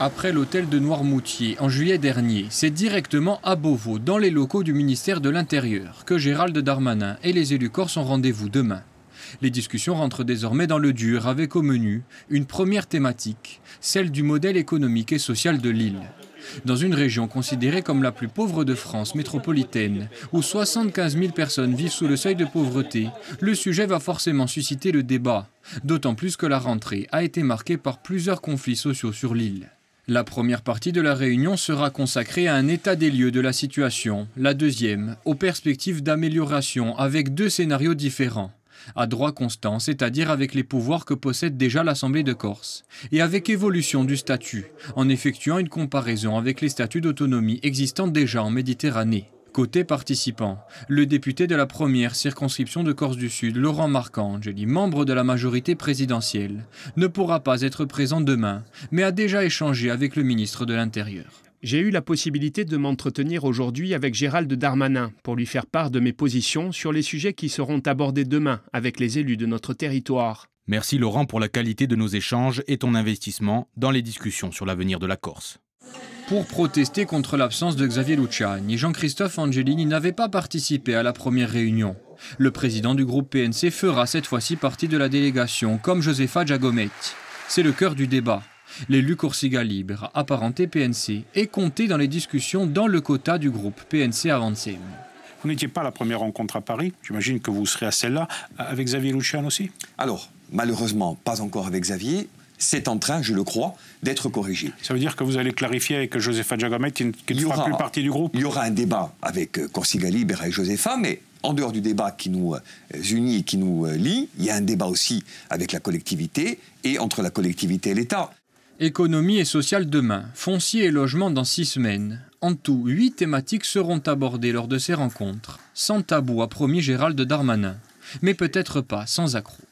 après l'hôtel de Noirmoutier en juillet dernier. C'est directement à Beauvau, dans les locaux du ministère de l'Intérieur, que Gérald Darmanin et les élus corses ont rendez-vous demain. Les discussions rentrent désormais dans le dur avec au menu une première thématique, celle du modèle économique et social de l'île. Dans une région considérée comme la plus pauvre de France métropolitaine, où 75 000 personnes vivent sous le seuil de pauvreté, le sujet va forcément susciter le débat, d'autant plus que la rentrée a été marquée par plusieurs conflits sociaux sur l'île. La première partie de la réunion sera consacrée à un état des lieux de la situation, la deuxième, aux perspectives d'amélioration avec deux scénarios différents. À droit constant, c'est-à-dire avec les pouvoirs que possède déjà l'Assemblée de Corse, et avec évolution du statut, en effectuant une comparaison avec les statuts d'autonomie existants déjà en Méditerranée. Côté participant, le député de la première circonscription de Corse du Sud, Laurent Marcangeli, membre de la majorité présidentielle, ne pourra pas être présent demain, mais a déjà échangé avec le ministre de l'Intérieur. J'ai eu la possibilité de m'entretenir aujourd'hui avec Gérald Darmanin pour lui faire part de mes positions sur les sujets qui seront abordés demain avec les élus de notre territoire. Merci Laurent pour la qualité de nos échanges et ton investissement dans les discussions sur l'avenir de la Corse. Pour protester contre l'absence de Xavier Luciani, Jean-Christophe Angelini n'avait pas participé à la première réunion. Le président du groupe PNC fera cette fois-ci partie de la délégation, comme Josepha Jagomet. C'est le cœur du débat. L'élu Corsica Libera, apparenté PNC, est compté dans les discussions dans le quota du groupe PNC Avancem. Vous n'étiez pas à la première rencontre à Paris, j'imagine que vous serez à celle-là, avec Xavier Luciani aussi? Alors, malheureusement, pas encore avec Xavier. C'est en train, je le crois, d'être corrigé. Ça veut dire que vous allez clarifier avec Josepha Jagomet qui ne fera plus partie du groupe? Il y aura un débat avec Corsica Libera et Josepha, mais en dehors du débat qui nous unit et qui nous lie, il y a un débat aussi avec la collectivité et entre la collectivité et l'État. Économie et sociale demain, foncier et logement dans 6 semaines. En tout, 8 thématiques seront abordées lors de ces rencontres. Sans tabou, a promis Gérald Darmanin. Mais peut-être pas sans accroc.